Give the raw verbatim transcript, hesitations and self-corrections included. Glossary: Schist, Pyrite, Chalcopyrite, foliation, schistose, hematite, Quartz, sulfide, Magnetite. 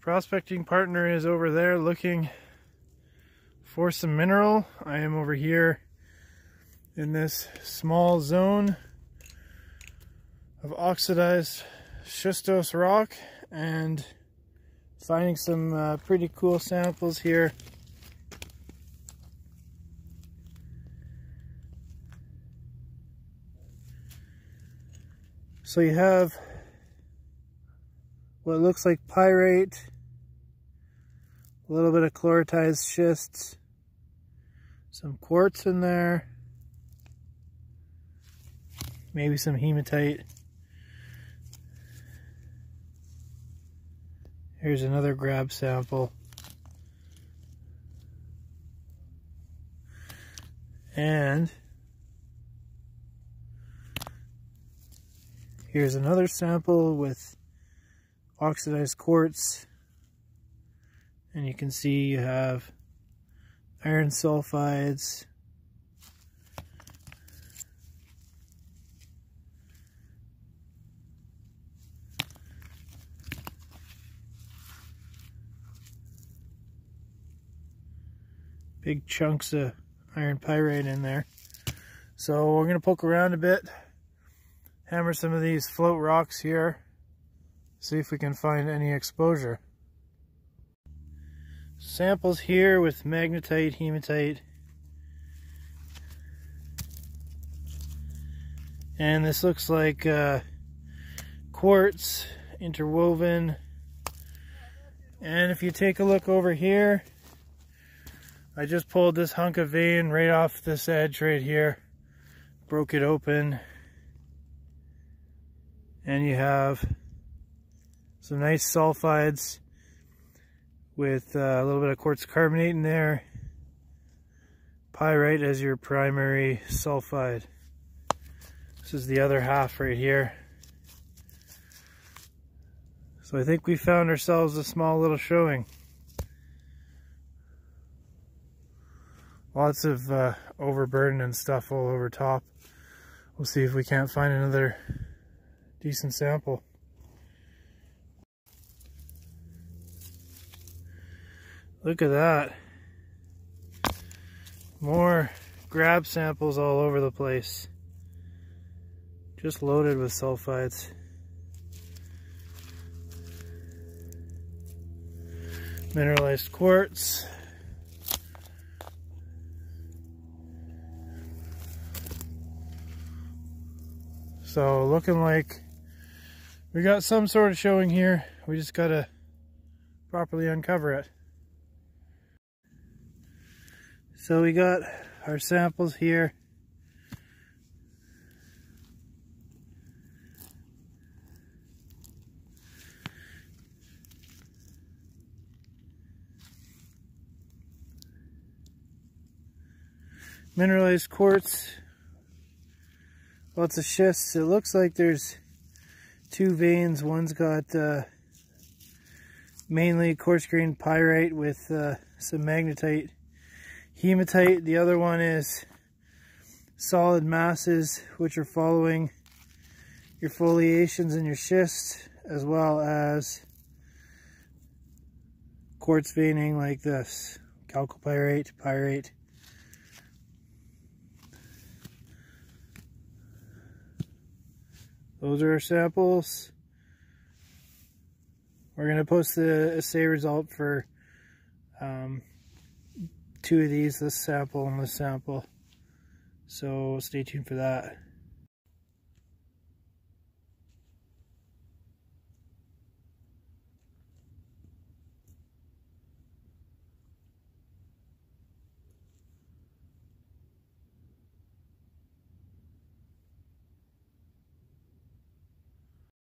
prospecting partner is over there looking for some mineral. I am over here in this small zone of oxidized schistose rock and finding some uh, pretty cool samples here. So you have what looks like pyrite, a little bit of chloritized schists, some quartz in there, maybe some hematite. Here's another grab sample. And here's another sample with oxidized quartz. And you can see you have iron sulfides, big chunks of iron pyrite in there. So we're gonna poke around a bit, hammer some of these float rocks here, see if we can find any exposure. Samples here with magnetite, hematite, and this looks like uh, quartz interwoven. And if you take a look over here, I just pulled this hunk of vein right off this edge right here, broke it open, and you have some nice sulfides with uh, a little bit of quartz carbonate in there, pyrite as your primary sulfide. This is the other half right here. So I think we found ourselves a small little showing. Lots of uh, overburden and stuff all over top. We'll see if we can't find another decent sample. Look at that. More grab samples all over the place. Just loaded with sulfides. Mineralized quartz. So looking like we got some sort of showing here. We just gotta properly uncover it. So we got our samples here. Mineralized quartz. Lots of schists. It looks like there's two veins. One's got uh, mainly quartz grain pyrite with uh, some magnetite, hematite. The other one is solid masses which are following your foliations and your schists, as well as quartz veining like this, chalcopyrite, pyrite. Those are our samples. We're going to post the assay result for um, two of these, this sample and this sample. So stay tuned for that.